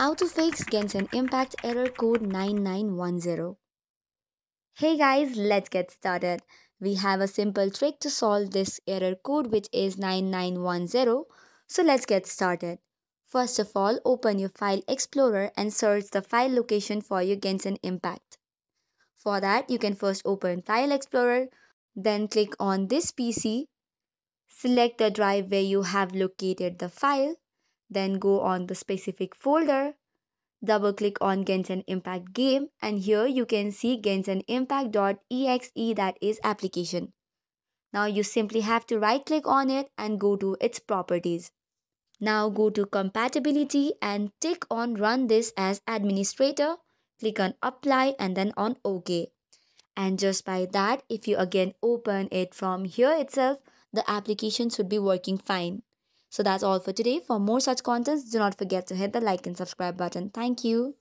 How to fix Genshin Impact error code 9910. Hey guys, let's get started. We have a simple trick to solve this error code, which is 9910. So let's get started. First of all, open your file explorer and search the file location for your Genshin Impact. For that, you can first open file explorer, then click on this PC, select the drive where you have located the file. Then go on the specific folder, double click on Genshin Impact game, and here you can see Genshin Impact.exe, that is application. Now you simply have to right click on it and go to its properties. Now go to compatibility and tick on run this as administrator, click on apply and then on OK. And just by that, if you again open it from here itself, the application should be working fine. So that's all for today. For more such contents, do not forget to hit the like and subscribe button. Thank you.